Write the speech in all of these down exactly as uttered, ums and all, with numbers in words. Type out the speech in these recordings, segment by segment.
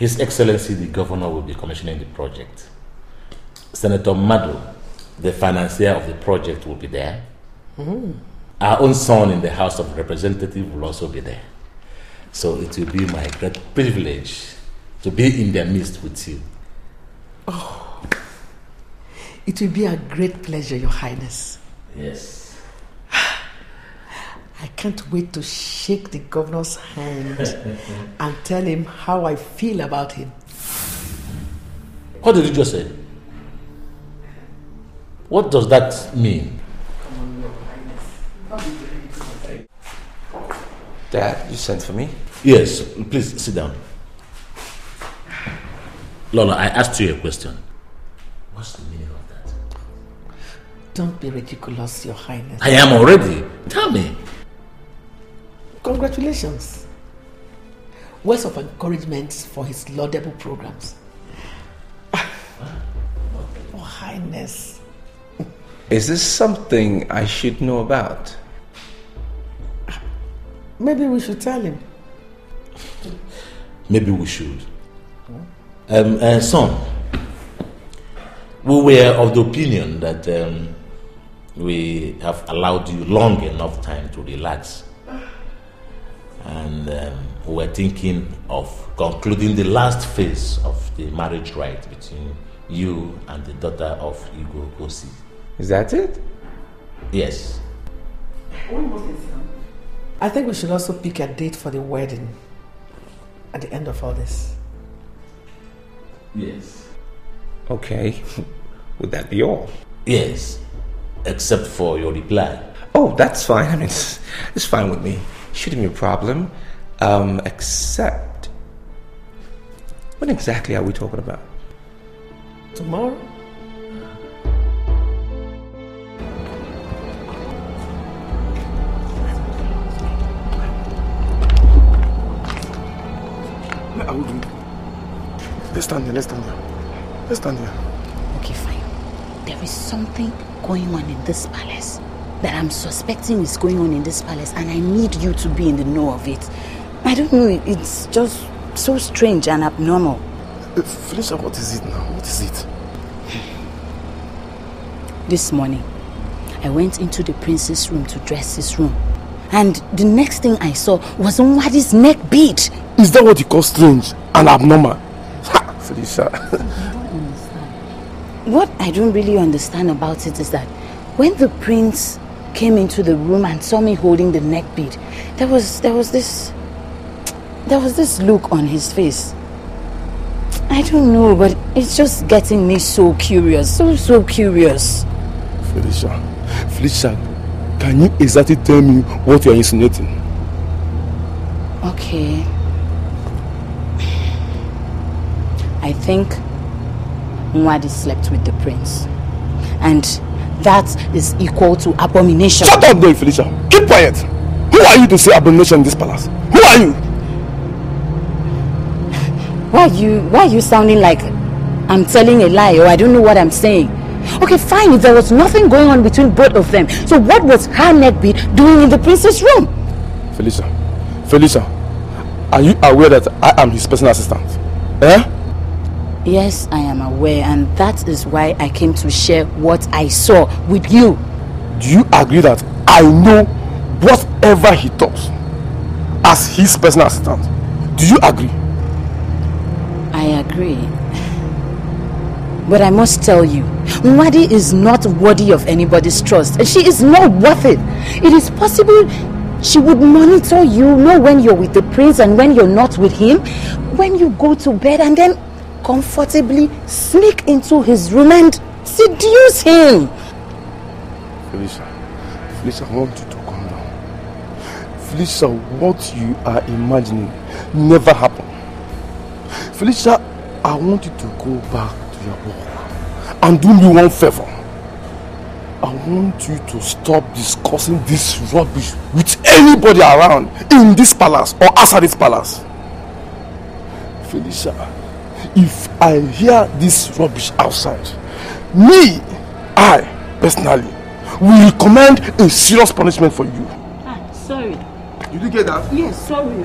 His Excellency the Governor will be commissioning the project. Senator Madu, the financier of the project, will be there. Mm. Our own son in the House of Representatives will also be there. So it will be my great privilege to be in their midst with you. Oh, it will be a great pleasure, Your Highness. Yes. I can't wait to shake the governor's hand and tell him how I feel about him. What did you just say? What does that mean? Dad, you sent for me? Yes, please sit down. Lola, I asked you a question. What's the meaning of that? Don't be ridiculous, Your Highness. I am already. Tell me. Congratulations. Words of encouragement for his laudable programs. Your Highness. Is this something I should know about? Maybe we should tell him. Maybe we should. Um, uh, son, we were of the opinion that um, we have allowed you long enough time to relax. And um, we were thinking of concluding the last phase of the marriage rite between you and the daughter of Ugo Okosi. Is that it? Yes. I think we should also pick a date for the wedding at the end of all this. Yes. Okay. Would that be all? Yes. Except for your reply. Oh, that's fine. I mean, it's, it's fine with me. Shouldn't be a problem. Um, except... What exactly are we talking about? Tomorrow? I will do. Let's stand here, let's stand here. Let's stand here. Okay, fine. There is something going on in this palace that I'm suspecting is going on in this palace, and I need you to be in the know of it. I don't know, it's just so strange and abnormal. Uh, Felicia, what is it now? What is it? This morning, I went into the prince's room to dress his room. And the next thing I saw was Nwadi's neck bead. Is that what you call strange and abnormal? Ha! Felicia. I don't understand. What I don't really understand about it is that when the prince came into the room and saw me holding the neck bead, there was there was this there was this look on his face. I don't know, but it's just getting me so curious, so so curious. Felicia, Felicia. Can you exactly tell me what you are insinuating? Okay. I think Nwandi slept with the prince. And that is equal to abomination. Shut up there, Felicia. Keep quiet. Who are you to say abomination in this palace? Who are you? Why are you, why are you sounding like I'm telling a lie or I don't know what I'm saying? Okay, fine, if there was nothing going on between both of them, so what was her neckbead doing in the prince's room? Felicia, Felicia, are you aware that I am his personal assistant? Eh? Yes, I am aware, and that is why I came to share what I saw with you. Do you agree that I know whatever he does as his personal assistant? Do you agree? I agree. But I must tell you, Nwandi is not worthy of anybody's trust. She is not worth it. It is possible she would monitor you, know when you're with the prince and when you're not with him, when you go to bed, and then comfortably sneak into his room and seduce him. Felicia, Felicia, I want you to calm down. Felicia, what you are imagining never happened. Felicia, I want you to go back your work and do me one favor. I want you to stop discussing this rubbish with anybody around in this palace or outside this palace. Felicia, if I hear this rubbish outside, me, I personally will recommend a serious punishment for you. Ah, sorry. Did you get that? Yes, sorry.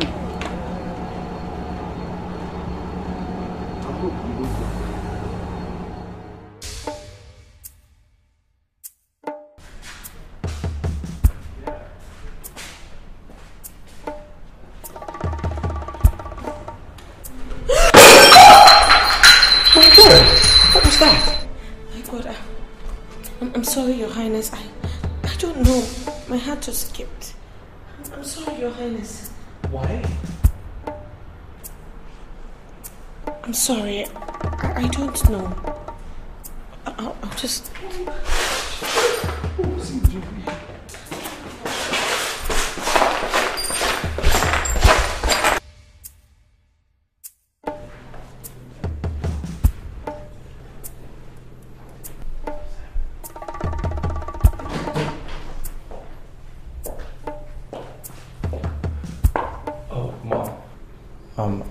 was that? My God, I, I'm, I'm sorry, Your Highness. I, I don't know. My heart just skipped. I'm, I'm sorry, Your Highness. Why? I'm sorry. I, I don't know. I, I'll, I'll just... What was he doing?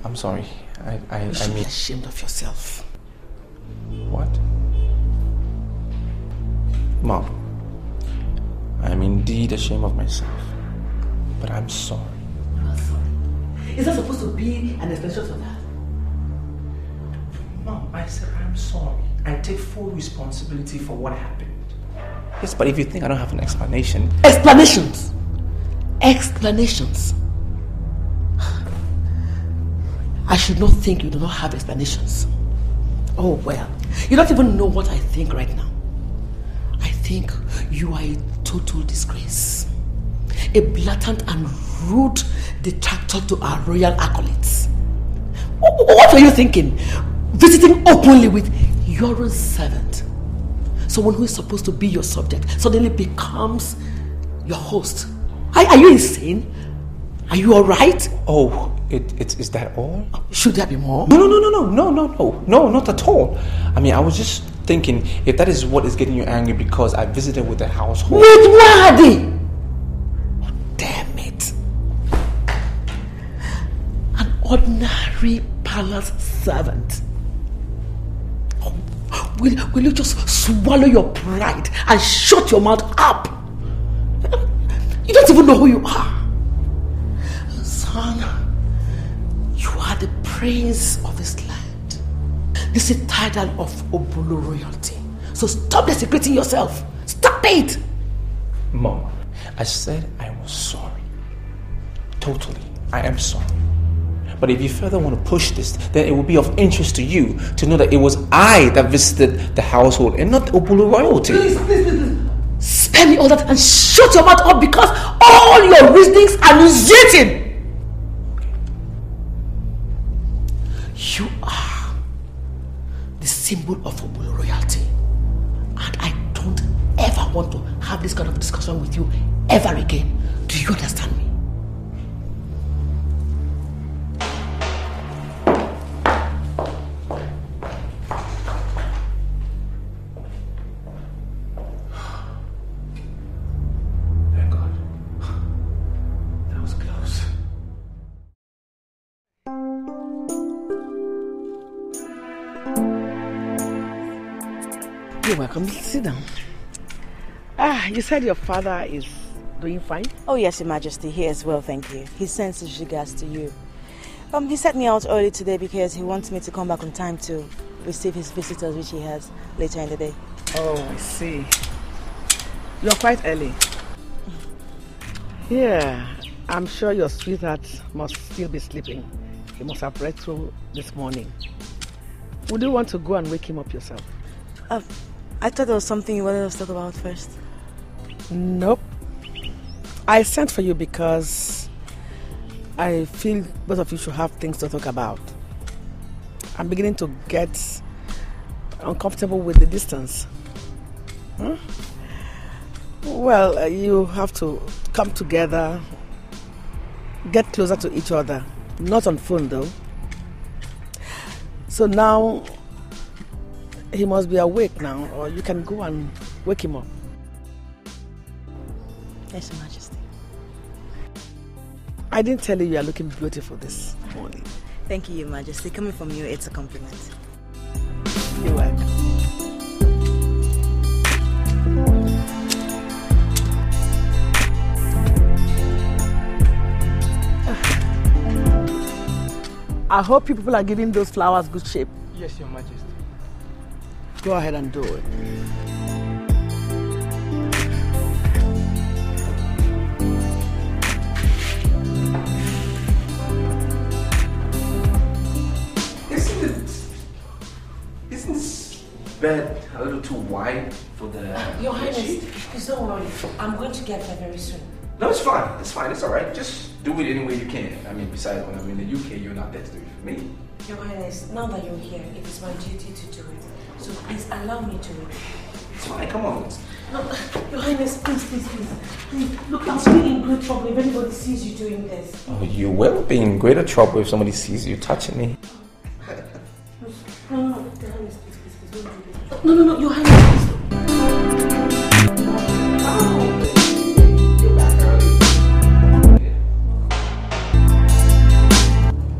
I'm sorry. I, I, you should I mean... be ashamed of yourself. What? Mom, I'm indeed ashamed of myself. But I'm sorry. You're not sorry. Is that supposed to be an expression for that? Mom, I said I'm sorry. I take full responsibility for what happened. Yes, but if you think I don't have an explanation... Explanations! Explanations! I should not think you do not have explanations. Oh well, you don't even know what I think right now. I think you are a total disgrace. A blatant and rude detractor to our royal acolytes. What were you thinking? Visiting openly with your own servant. Someone who is supposed to be your subject suddenly becomes your host. Are, are you insane? Are you alright? Oh. It, it, is that all? Should there be more? No, no, no, no, no, no, no, no, not at all. I mean, I was just thinking if that is what is getting you angry because I visited with the household. With Nwandi! Oh, damn it. An ordinary palace servant. Oh, will, will you just swallow your pride and shut your mouth up? You don't even know who you are. Son. The prince of this land. This is the title of Obolo royalty. So stop desecrating yourself. Stop it! Mom, I said I was sorry. Totally. I am sorry. But if you further want to push this, then it will be of interest to you to know that it was I that visited the household and not the Obolo royalty. Please, please, please. Spare me all that and shut your mouth up because all your reasonings are nauseating. You are the symbol of Obolo royalty. And I don't ever want to have this kind of discussion with you ever again. Do you understand me? Welcome. Sit down. Ah, you said your father is doing fine? Oh yes, Your Majesty. He is well, thank you. He sends his regards to you. Um, he sent me out early today because he wants me to come back on time to receive his visitors, which he has later in the day. Oh, I see. You're quite early. Yeah, I'm sure your sweetheart must still be sleeping. He must have read through this morning. Would you want to go and wake him up yourself? Uh, I thought there was something you wanted us to talk about first. Nope. I sent for you because I feel both of you should have things to talk about. I'm beginning to get uncomfortable with the distance. Huh? Well, uh, you have to come together, get closer to each other. Not on phone though. So now... he must be awake now, or you can go and wake him up. Yes, Your Majesty. I didn't tell you you are looking beautiful this morning. Thank you, Your Majesty. Coming from you, it's a compliment. You're welcome. I hope you people are giving those flowers good shape. Yes, Your Majesty. Go ahead and do it. Isn't it... Isn't it bed a little too wide for the... Your Highness, please don't worry. I'm going to get there very soon. No, it's fine. It's fine. It's all right. Just do it any way you can. I mean, besides, when I'm in the U K, you're not there to do it for me. Your Highness, now that you're here, it is my duty to do it. So please allow me to do it. It's fine. Come on. No, Your Highness, please, please, please. please. Look, I'll be in great trouble if anybody sees you doing this. Oh, you will be in greater trouble if somebody sees you touching me. No, no, no, Your Highness, please, please, please, don't do this. No, no, no, Your Highness, please. Oh, you're back early.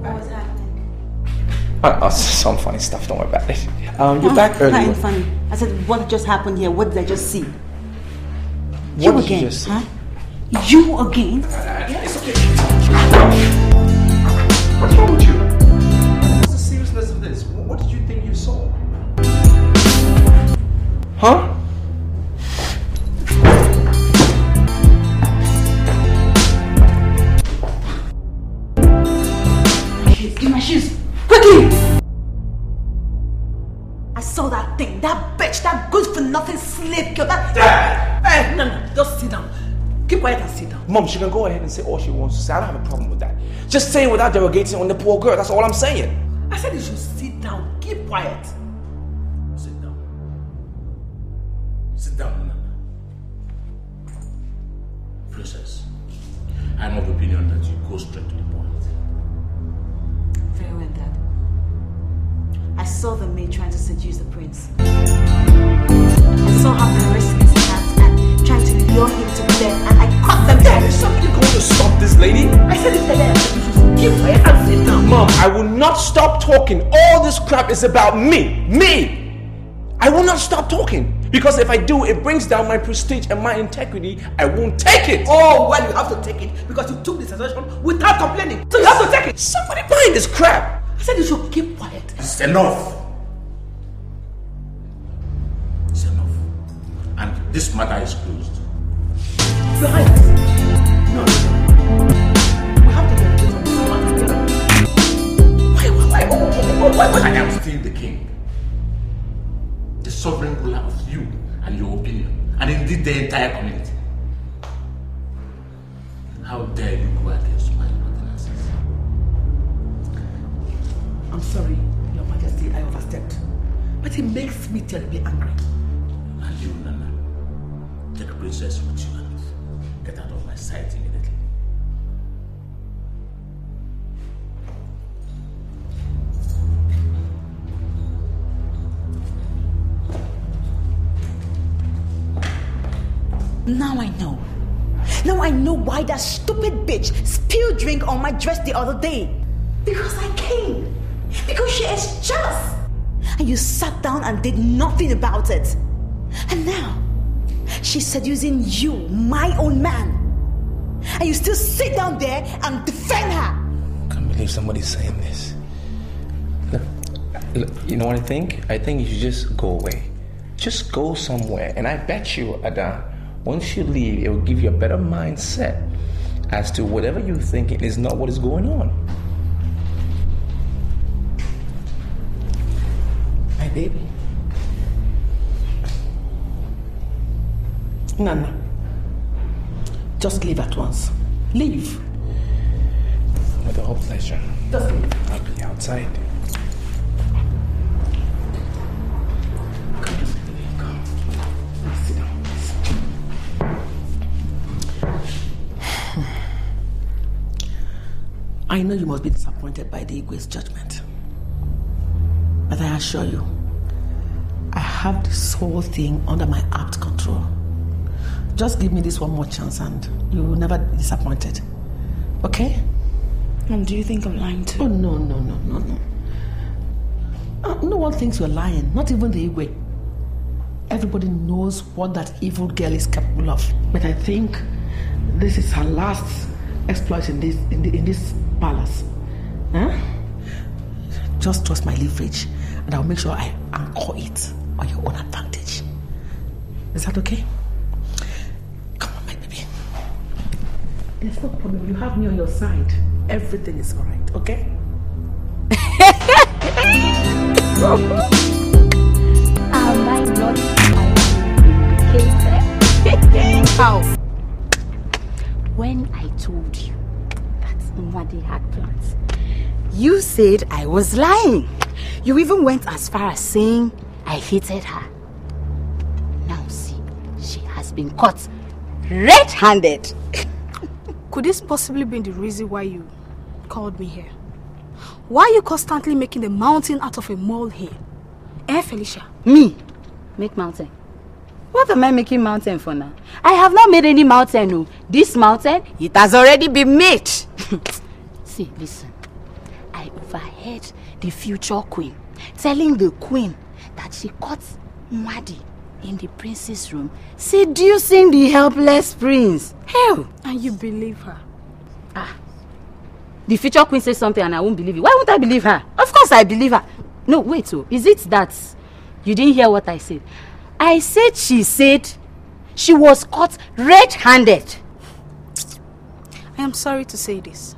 What was happening? Uh, uh, some funny stuff, don't worry about it. Um, you're oh, back early. Not funny. I said, what just happened here? What did I just see? What you did again, you just see? Huh? You again? Uh, yes. It's okay. What's wrong with you? Of this, what did you think you saw? Huh? Give my shoes, quickly! I saw that thing, that bitch, that good-for-nothing slave girl, that. Dad. Hey, no, no, just sit down. Keep quiet and sit down. Mom, she can go ahead and say all she wants to say. I don't have a problem with that. Just say it without derogating on the poor girl. That's all I'm saying. I said you should sit down, keep quiet. Sit down. Sit down, Nana. Princess, I'm of opinion that you go straight to the point. Very well, Dad. I saw the maid trying to seduce the prince. I saw her caressing his hands and trying to lure him to bed, and I caught them dead. Is somebody going to stop this lady? I said it's there. Mom, I will not stop talking. All this crap is about me. Me! I will not stop talking. Because if I do, it brings down my prestige and my integrity. I won't take it. Oh, well, you have to take it because you took this assertion without complaining. So you have to take it. Somebody mind this crap. I said you should keep quiet. It's enough. It's enough. And this matter is closed. Right. No, no. I am still the king, the sovereign ruler of you and your opinion, and indeed the entire community. How dare you go against my ordinances? I'm sorry, Your Majesty, I overstepped, but it makes me terribly angry. And you, Nana, take the princess with you and get out of my sight immediately. Now I know. Now I know why that stupid bitch spilled drink on my dress the other day. Because I came. Because she is jealous. And you sat down and did nothing about it. And now, she's seducing you, my own man. And you still sit down there and defend her. I can't believe somebody's saying this. Look, look, you know what I think? I think you should just go away. Just go somewhere. And I bet you, Ada, once you leave, it will give you a better mindset as to whatever you're thinking is not what is going on. My baby. Nana, just leave at once. Leave. With the whole pleasure. Just leave. I'll be outside. I know you must be disappointed by the Igwe's judgment, but I assure you, I have this whole thing under my apt control. Just give me this one more chance and you will never be disappointed, okay? Mom, do you think I'm lying too? Oh, no, no, no, no, no. Uh, no one thinks you're lying, not even the Igwe. Everybody knows what that evil girl is capable of, but I think this is her last exploit in this, in, the, in this palace. Huh? Just trust my leverage and I'll make sure I anchor it on your own advantage. Is that okay? Come on, my baby. There's no problem. You have me on your side. Everything is all right, okay? um, How? When I told you that Nwandi had plans, you said I was lying. You even went as far as saying I hated her. Now see, she has been caught red-handed. Could this possibly be the reason why you called me here? Why are you constantly making a mountain out of a mole here? Eh, Felicia? Me? Make mountain? What am I making mountain for now? I have not made any mountain, no. This mountain, it has already been made. See, listen. I overheard the future queen telling the queen that she caught Nwandi in the prince's room, seducing the helpless prince. Hell! And you believe her? Ah. The future queen says something and I won't believe it. Why won't I believe her? Of course I believe her. No, wait, oh, is it that you didn't hear what I said? I said she said she was caught red-handed. I am sorry to say this,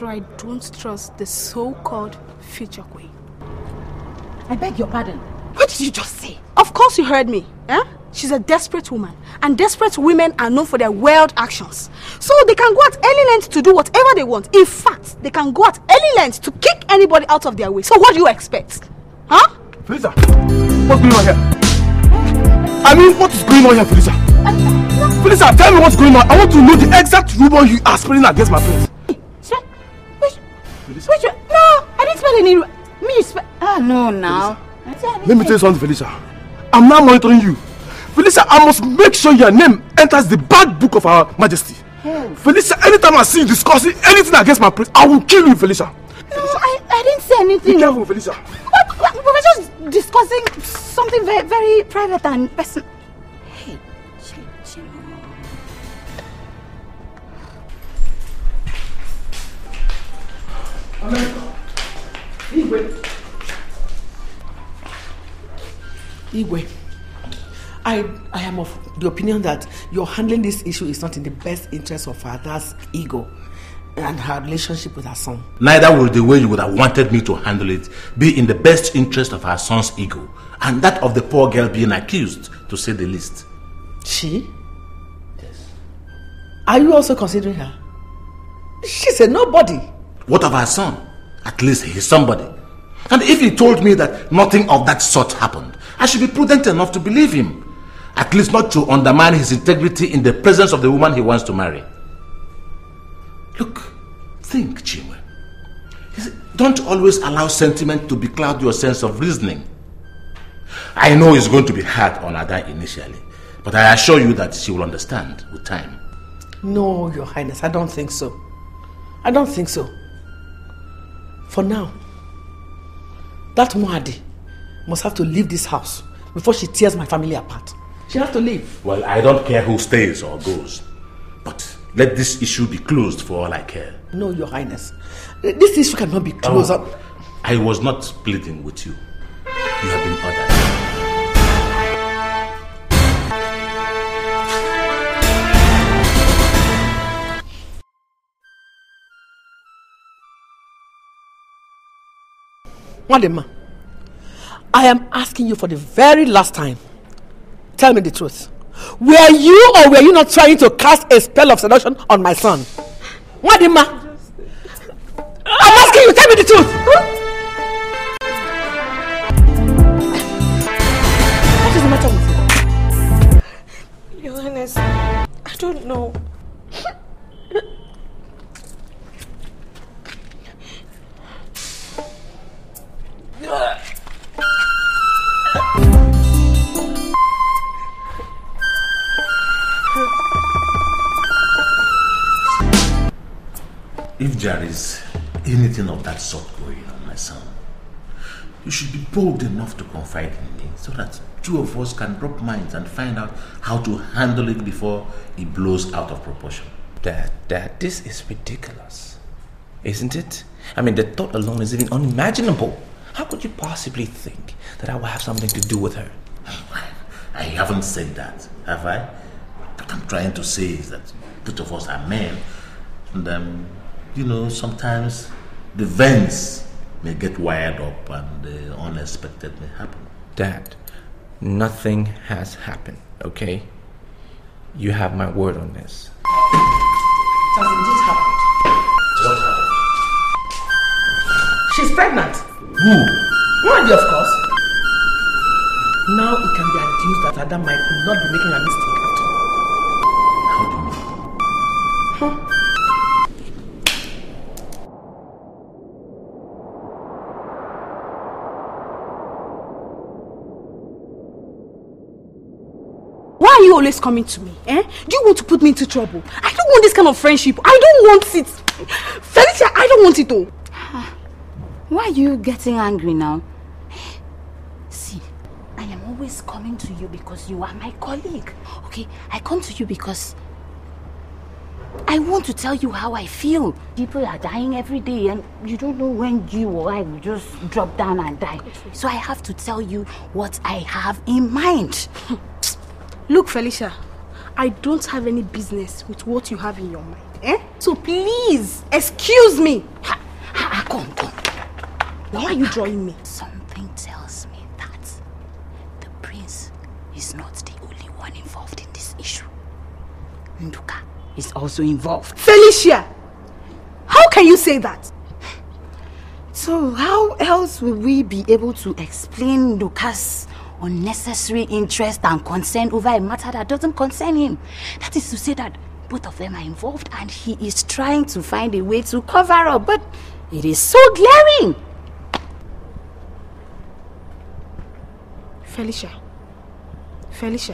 but I don't trust the so-called future queen. I beg your pardon. What did you just say? Of course you heard me. Eh? She's a desperate woman, and desperate women are known for their wild actions. So they can go at any length to do whatever they want. In fact, they can go at any length to kick anybody out of their way. So what do you expect? Huh? Felicia, what's going on here? I mean, what is going on here, Felicia? Felicia, tell me what's going on. I want to know the exact rumor you are spreading against my friends. Sure. Which? Felicia? Which? No, I didn't spread any rumor. Me spread? Ah, no, now. Let me tell you something, Felicia. I'm now monitoring you. Felicia, I must make sure your name enters the bad book of Her Majesty. Yes. Felicia, anytime I see you discussing anything against my prince, I will kill you, Felicia. No, Felicia. I, I didn't say anything. Be careful, Felicia. What? What? We were just discussing something very, very private and personal. Hey, chill, chill. Igwe. Igwe. I, I am of the opinion that your handling this issue is not in the best interest of her father's ego and her relationship with her son. Neither will the way you would have wanted me to handle it be in the best interest of her son's ego and that of the poor girl being accused, to say the least. She? Yes. Are you also considering her? She's a nobody. What of her son? At least he's somebody. And if he told me that nothing of that sort happened, I should be prudent enough to believe him. At least not to undermine his integrity in the presence of the woman he wants to marry. Look, think, Chimwe. Don't always allow sentiment to becloud your sense of reasoning. I know it's going to be hard on Ada initially, but I assure you that she will understand with time. No, Your Highness, I don't think so. I don't think so. For now, that Nwandi must have to leave this house before she tears my family apart. She has to leave. Well, I don't care who stays or goes, but let this issue be closed for all I care. No, Your Highness. This issue cannot be closed. Oh, I was not pleading with you. You have been ordered. Wadema, I am asking you for the very last time. Tell me the truth. Were you or were you not trying to cast a spell of seduction on my son? Wadema, I'm asking you, tell me the truth. What is the matter with you? Your Highness, I don't know. If there is anything of that sort going on, my son, you should be bold enough to confide in me so that two of us can drop minds and find out how to handle it before it blows out of proportion. Dad, Dad, this is ridiculous, isn't it? I mean, the thought alone is even unimaginable. How could you possibly think that I will have something to do with her? I haven't said that, have I? What I'm trying to say is that both of us are men, and um, you know, sometimes the vents may get wired up and the unexpected may happen. Dad, nothing has happened, okay? You have my word on this. It has indeed happened. What happened? She's pregnant. Who? Nwandi, of course. Now it can be adduced that Ada might not be making a mistake at all. How do you mean? Huh? Why are you always coming to me? Eh? Do you want to put me into trouble? I don't want this kind of friendship. I don't want it. Felicia, I don't want it all. Why are you getting angry now? See, I am always coming to you because you are my colleague. Okay, I come to you because I want to tell you how I feel. People are dying every day and you don't know when you or I will just drop down and die. So I have to tell you what I have in mind. Look, Felicia, I don't have any business with what you have in your mind, eh? So please, excuse me. Ha, ha, come, come. Why are you drawing me? Something tells me that the prince is not the only one involved in this issue. Nduka is also involved. Felicia, how can you say that? So how else will we be able to explain Nduka's unnecessary interest and concern over a matter that doesn't concern him? That is to say that both of them are involved and he is trying to find a way to cover up, but it is so glaring. Felicia, Felicia,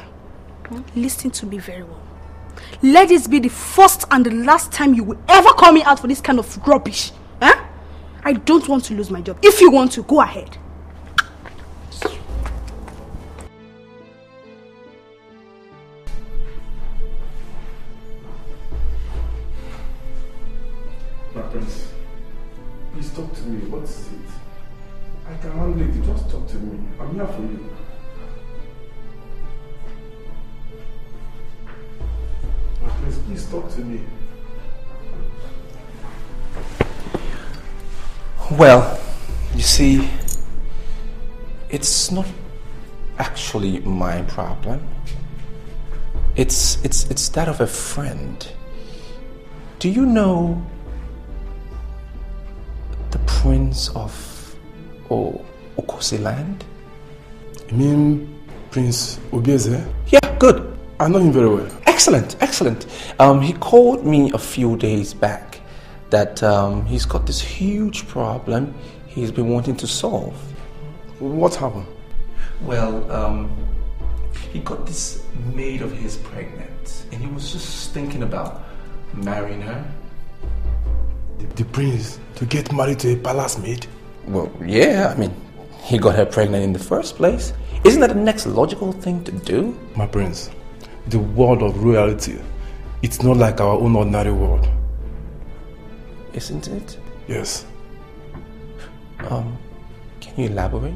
hmm? Listen to me very well. Let this be the first and the last time you will ever call me out for this kind of rubbish. Huh? I don't want to lose my job. If you want to, go ahead. Prince, please talk to me. What is it? I can handle it. Just talk to me. I'm here for you. My Prince, please talk to me. Well, you see, it's not actually my problem. It's it's it's that of a friend. Do you know? The prince of oh, Okosiland? You mean Prince Ubiase? Yeah, good. I know him very well. Excellent, excellent. Um, he called me a few days back that um, he's got this huge problem he's been wanting to solve. What happened? Well, um, he got this maid of his pregnant and he was just thinking about marrying her. The prince to get married to a palace maid? Well, yeah, I mean, he got her pregnant in the first place. Isn't that the next logical thing to do? My prince, the world of royalty, it's not like our own ordinary world. Isn't it? Yes. Um, can you elaborate?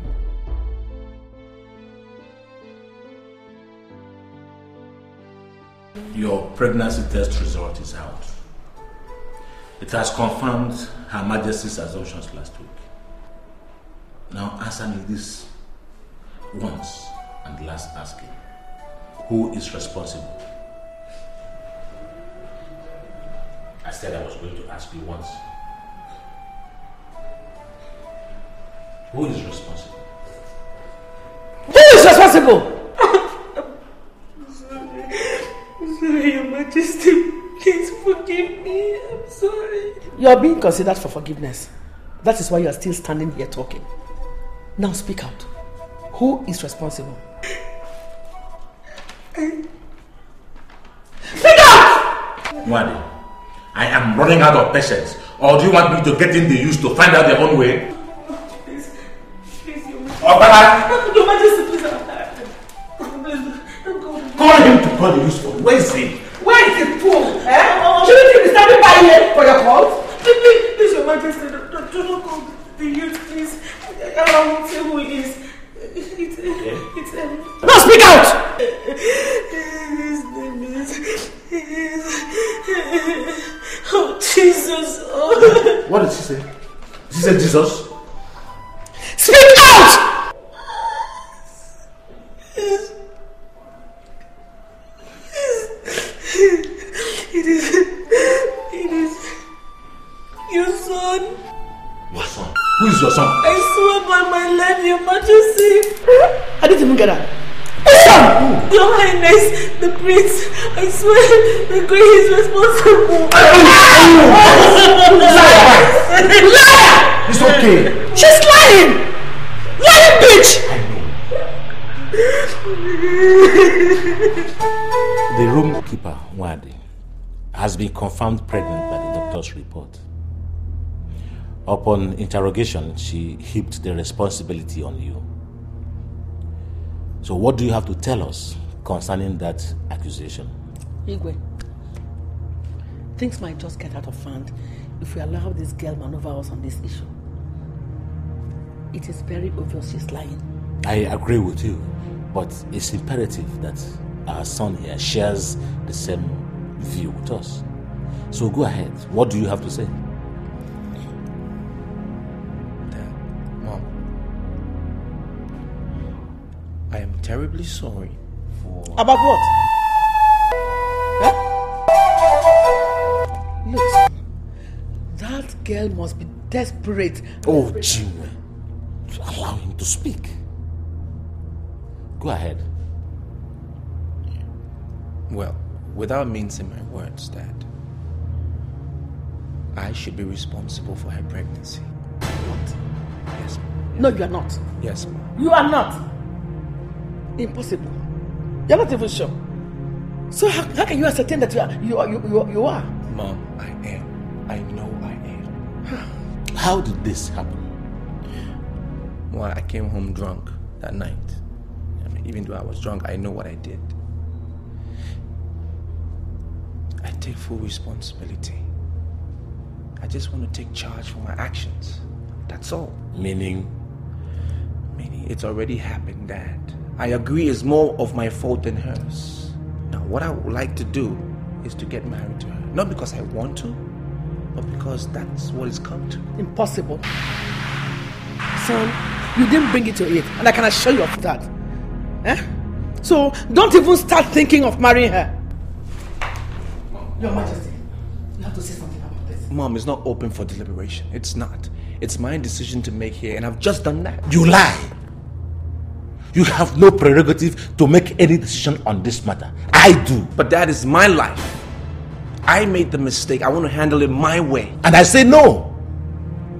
Your pregnancy test result is out. It has confirmed Her Majesty's assumptions last week. Now answer me this once and last asking. Who is responsible? I said I was going to ask you once. Who is responsible? Who is responsible? I'm sorry. I'm sorry, Your Majesty. Please forgive me. I'm sorry. You are being considered for forgiveness. That is why you are still standing here talking. Now speak out. Who is responsible? I... Speak out! Nwandi, I am running out of patience. Or do you want me to get in the use to find out their own way? Oh, please. Please, Your Majesty. Oh, bye-bye. Your Majesty, please. Please. Call him to call the use for. Where is he? Where is the fool? Eh? Oh, shouldn't you be standing by here for your fault? Please, please, Your Majesty, do not call the youth, please. I won't say who it is. It's it's um. No, speak out! His name is. Oh, Jesus. Oh. What did she say? She said Jesus. Speak out! Yes. Yes. son. Your son? Who is your son? I swear by my life, Your Majesty. I didn't even get that. Son! Your Highness, the prince, I swear, the queen is responsible. Liar! Liar! It's okay. She's lying! Lying, bitch! I know. The roomkeeper, Nwandi, has been confirmed pregnant by the doctor's report. Upon interrogation, she heaped the responsibility on you. So what do you have to tell us concerning that accusation? Igwe things might just get out of hand if we allow this girl maneuver us on this issue. It is very obvious she's lying. I agree with you, but it's imperative that our son here shares the same view with us. So go ahead. What do you have to say? I am terribly sorry for... About what? Huh? Look, that girl must be desperate. Oh, Chimwe. Allow him to speak. Go ahead. Well, without mincing my words, Dad, I should be responsible for her pregnancy. What? Yes, ma'am. No, you are not. Yes, ma'am. You are not. Impossible. You're not even sure. So how, how can you ascertain that you are? You are, you, you, you are? Mom, I am. I know I am. How did this happen? Well, I came home drunk that night. I mean, even though I was drunk, I know what I did. I take full responsibility. I just want to take charge for my actions. That's all. Meaning? Meaning it's already happened, Dad. I agree it's more of my fault than hers. Now, what I would like to do is to get married to her. Not because I want to, but because that's what it's come to. Impossible. Son, you didn't bring it to it, and I can assure you of that. Eh? So, don't even start thinking of marrying her. Mom, Your Majesty, you have to say something about this. Mom, it's not open for deliberation. It's not. It's my decision to make here, and I've just done that. You lie. You have no prerogative to make any decision on this matter. I do. But that is my life. I made the mistake. I want to handle it my way. And I say no.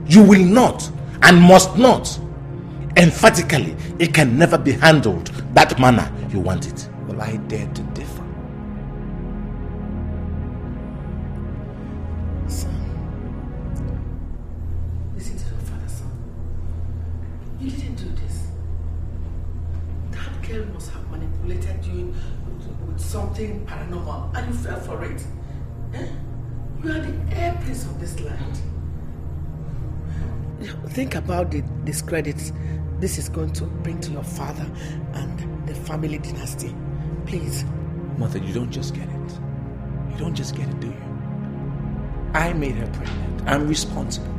You will not and must not. Emphatically, it can never be handled that manner you want it. Well, I dare to differ. Son, listen to your father, son. You didn't do this. Girl must have manipulated you with something paranormal, and you fell for it. Eh? You are the heir prince of this land. Think about the discredit this is going to bring to your father and the family dynasty. Please. Mother, you don't just get it. You don't just get it, do you? I made her pregnant. I'm responsible.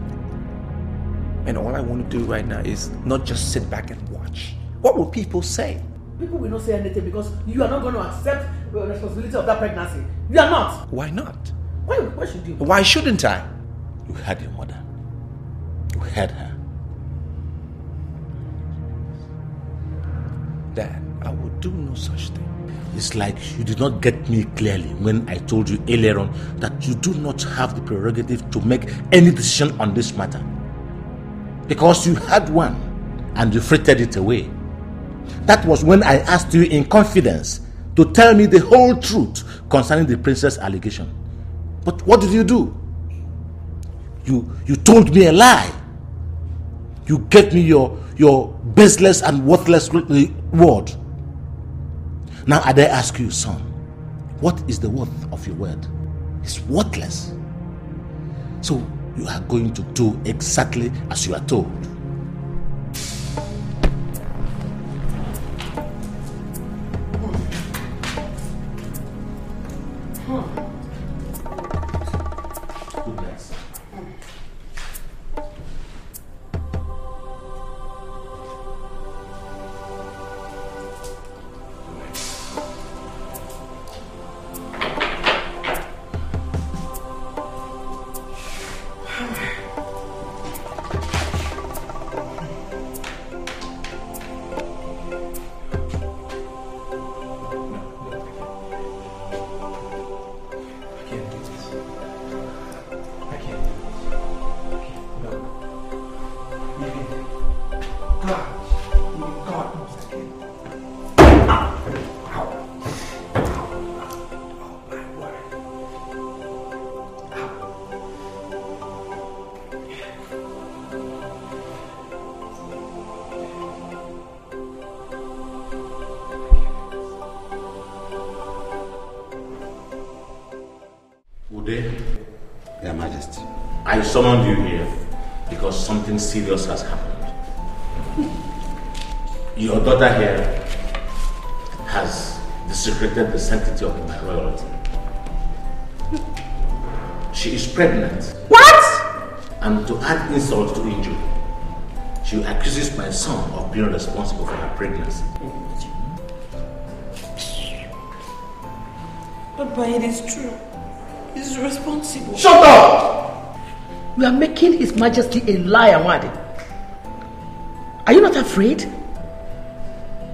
And all I want to do right now is not just sit back and watch. What will people say? People will not say anything because you are not going to accept the responsibility of that pregnancy. You are not. Why not? Why, why should you? Why shouldn't I? You had your mother. You had her. Dad, I would do no such thing. It's like you did not get me clearly when I told you earlier on that you do not have the prerogative to make any decision on this matter. Because you had one and you frittered it away. That was when I asked you in confidence to tell me the whole truth concerning the princess allegation. But what did you do? You you told me a lie. You gave me your, your baseless and worthless word. Now I dare ask you, son, what is the worth of your word? It's worthless. So you are going to do exactly as you are told. I summoned you here because something serious has happened. Your daughter here has desecrated the sanctity of my royalty. She is pregnant. What? And to add insult to injury, she accuses my son of being responsible for her pregnancy. But by it is true. He's responsible. Shut up! You are making His Majesty a liar, Nwandi. Are you not afraid?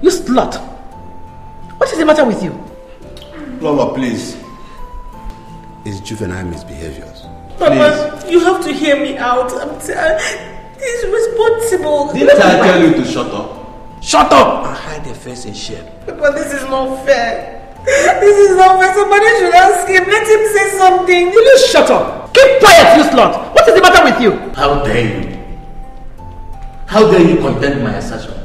You slut! What is the matter with you? Lola, please. It's juvenile misbehaviors. Papa, please. You have to hear me out. I'm tired. He's responsible. Didn't I tell you to shut up? Shut up! And hide your face in shame. Papa, this is not fair. This is not fair. Somebody should ask him. Let him say something. Will you shut up? Keep quiet, you slut. What is the matter with you? How dare you? How dare you condemn my assertions?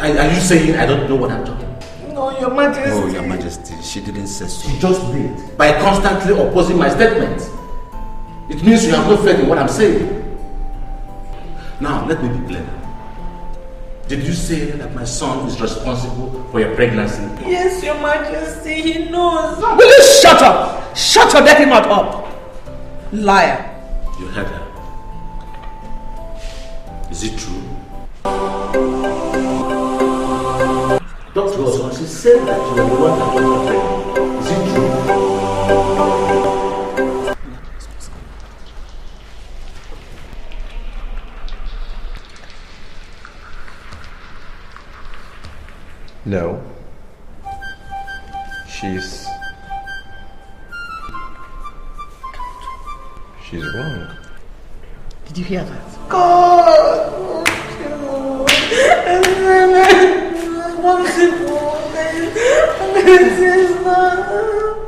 Are, are you saying I don't know what I'm talking about? No, Your Majesty. Oh, Your Majesty. She didn't say so. She just did. By constantly opposing my statements. It means you have no faith in what I'm saying. Now, let me be clear. Did you say that my son is responsible for your pregnancy? Yes, Your Majesty, he knows. Will you shut up? Shut your dirty mouth up. Liar. You heard her. Is it true? Doctor Wilson, she said that you were the one that was pregnant. Is it true? No. She's... She's wrong. Did you hear that? God!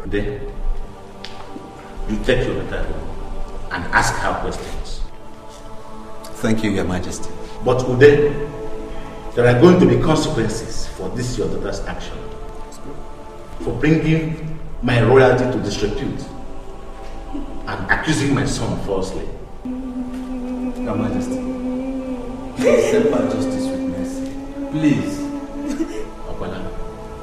Then, you take your daughter and ask her questions. Thank you, Your Majesty. But Ude, there are going to be consequences for this your daughter's action. For bringing my royalty to disrepute and accusing my son falsely. Your Majesty, please separate justice with mercy. Please. Obolo,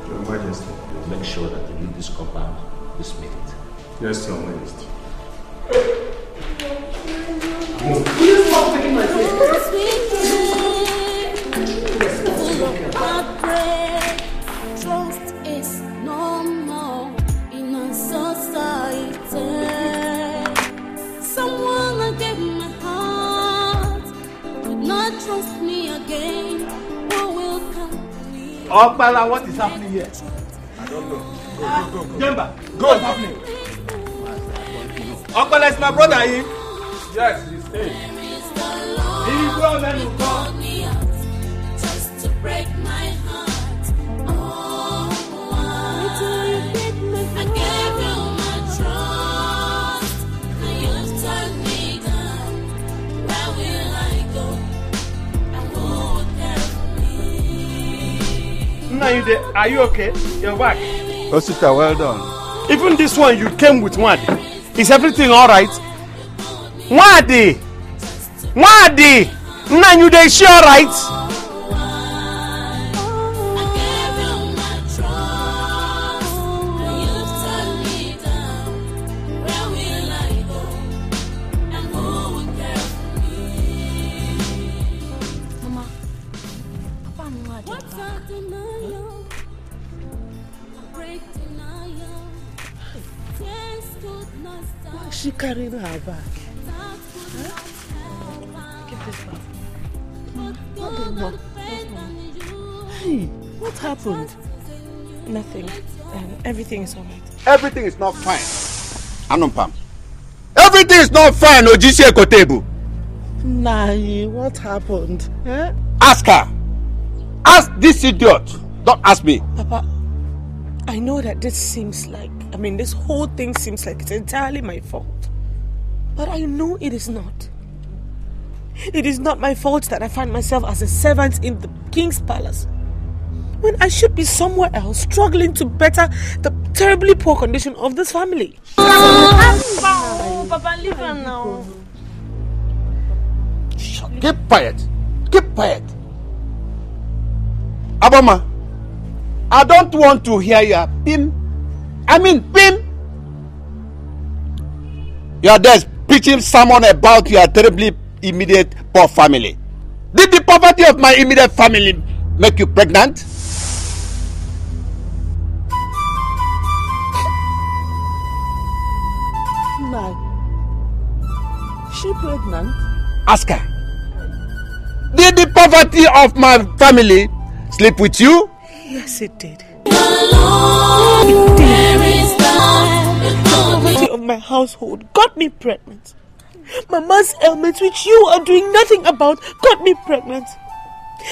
Your Majesty, make sure that you leave this compound this minute. Yes, Your Majesty. Please stop taking my face. Trust is normal in our society. Someone that gave my heart would not trust me again. What will come to me? Obolo, what is happening here? Go, go, go, go. Jemba, go. What's happening? Okpala is my brother, eh? Yes, he's staying. He's gone and he's gone. Just to break my heart. Oh, I gave you my trust. Now you've turned me down. Where will I go? I won't help me. Now you there, are you okay? You're back. Oh, sister, well done. Even this one, you came with Nwandi. Is everything all right? Nwandi! Nwandi! Nanu, they sure all right? She carried her back. Huh? Give this back. Hmm. Not hey, what happened? Nothing. Um, everything is alright. Everything is not fine. Anumpam. Everything is not fine, Ojisi Ekotebu. Nahi, what happened? Huh? Ask her. Ask this idiot. Don't ask me. Papa, I know that this seems like, I mean, this whole thing seems like it's entirely my fault. But I know it is not. It is not my fault that I find myself as a servant in the king's palace, when I should be somewhere else, struggling to better the terribly poor condition of this family. Oh, Keep quiet. Keep quiet. Aboma, I don't want to hear your pim. I mean, pim. You are there preaching someone about your terribly immediate poor family. Did the poverty of my immediate family make you pregnant? No. She pregnant? Ask her. Did the poverty of my family sleep with you? Yes, it did. It did. The poverty of my household got me pregnant. Mama's ailments, which you are doing nothing about, got me pregnant.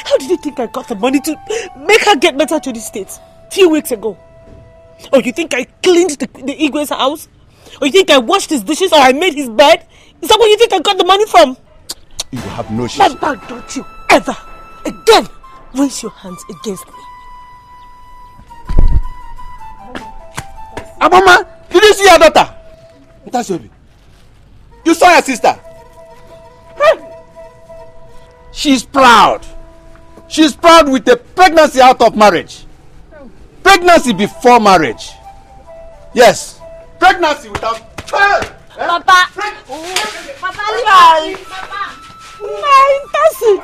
How did you think I got the money to make her get better to the States a few weeks ago? Or you think I cleaned the, the Igwe's house? Or you think I washed his dishes or I made his bed? Is that where you think I got the money from? You have no shame. But, but don't you ever again raise your hands against me. Aboma, did you see your daughter? That's your baby. You saw your sister. She's proud. She's proud with a pregnancy out of marriage. Pregnancy before marriage. Yes. Pregnancy without... Papa! Papa, leave Papa! My fantasy!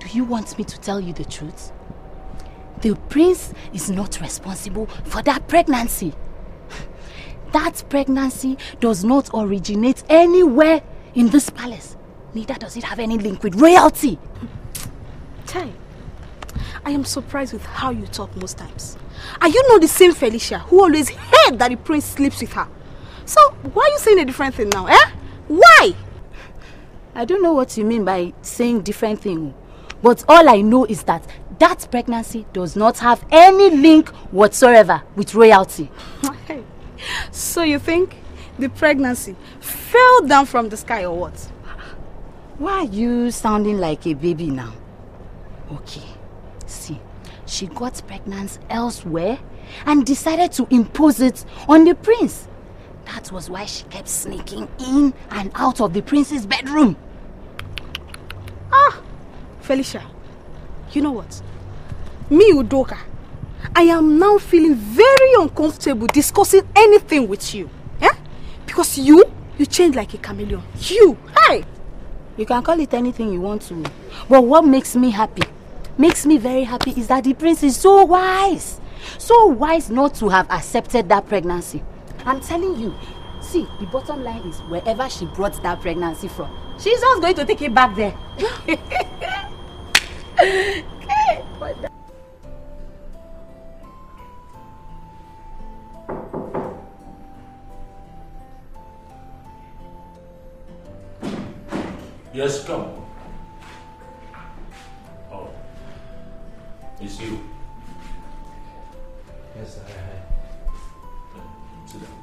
Do you want me to tell you the truth? The prince is not responsible for that pregnancy. That pregnancy does not originate anywhere in this palace. Neither does it have any link with royalty. Time. I am surprised with how you talk most times. Are you not the same Felicia who always heard that the prince sleeps with her? So why are you saying a different thing now, eh? Why? I don't know what you mean by saying different thing. But all I know is that that pregnancy does not have any link whatsoever with royalty. Okay. So you think the pregnancy fell down from the sky or what? Why are you sounding like a baby now? Okay, see, she got pregnant elsewhere and decided to impose it on the prince. That was why she kept sneaking in and out of the prince's bedroom. Ah, Felicia, you know what? Me, Udoka, I am now feeling very uncomfortable discussing anything with you. Eh? Because you, you change like a chameleon. You, hi! You can call it anything you want to. But what makes me happy, makes me very happy, is that the prince is so wise. So wise not to have accepted that pregnancy. I'm telling you, see, the bottom line is wherever she brought that pregnancy from, she's just going to take it back there. Okay, but that yes, come. Oh, it's you. Yes, sir. Hi. Sit down.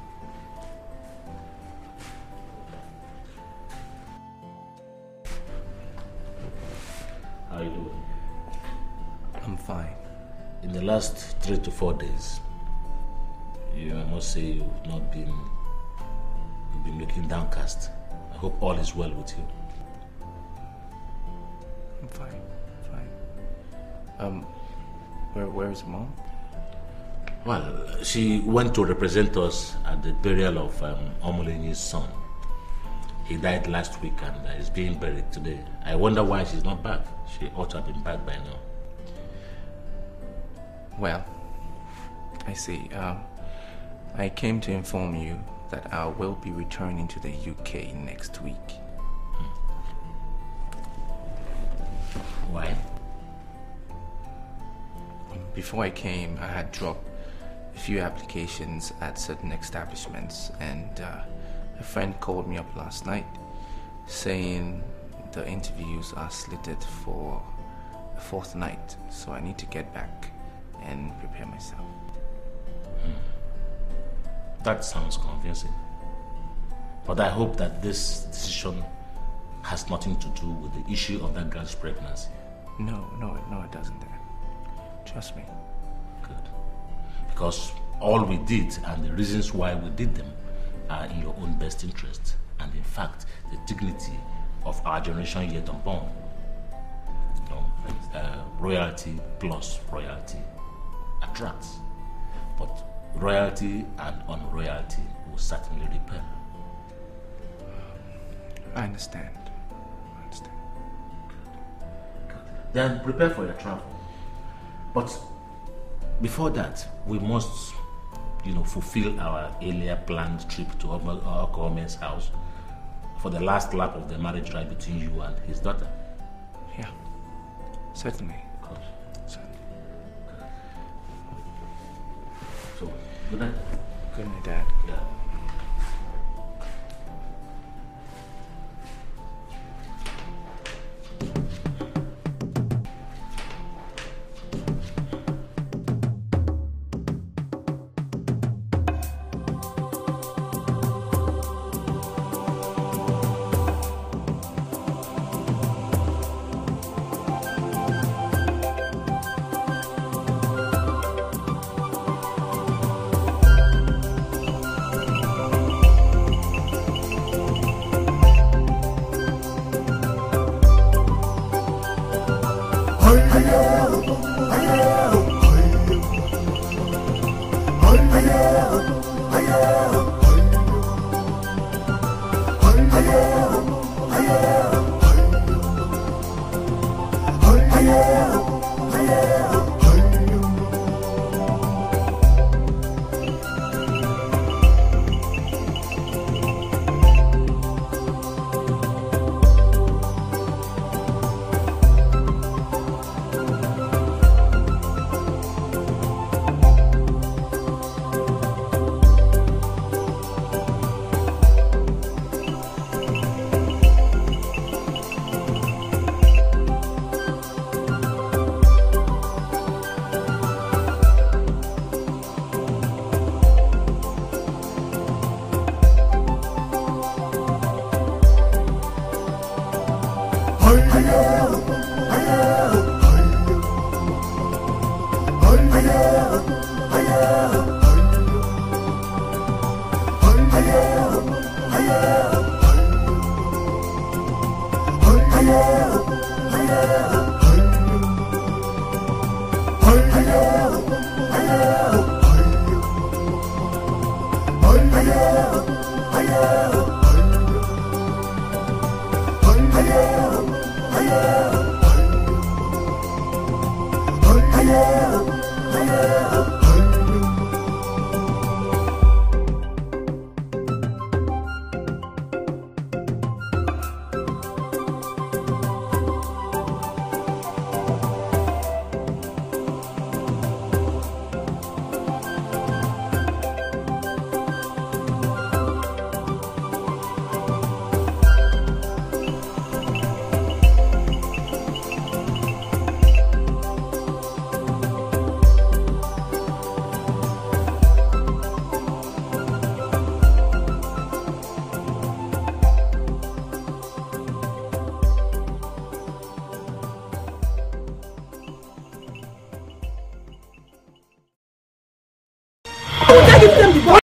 How are you doing? I'm fine. In the last three to four days, you I must say you've not been you've been looking downcast. I hope all is well with you. I'm fine, fine. Um, where, where is Mom? Well, she went to represent us at the burial of um, Omolenyi's son. He died last week and uh, is being buried today. I wonder why she's not back. She ought to have been back by now. Well, I see. Um, I came to inform you that I will be returning to the U K next week. Why? Before I came, I had dropped a few applications at certain establishments, and uh, a friend called me up last night saying the interviews are slated for a fourth night, so I need to get back and prepare myself. Hmm. That sounds convincing, but I hope that this decision has nothing to do with the issue of that girl's pregnancy. No, no, no, it doesn't. Trust me. Good. Because all we did and the reasons why we did them are in your own best interest, and in fact, the dignity of our generation yet unborn. No, uh, royalty plus royalty attracts, but royalty and unroyalty will certainly repel. I understand. I understand. Good. Good. Then prepare for your travel. But before that, we must, you know, fulfill our earlier planned trip to our government's house for the last lap of the marriage rite between you and his daughter. Yeah, certainly. Good. Certainly. Good. So, good night. Good night, Dad. Yeah.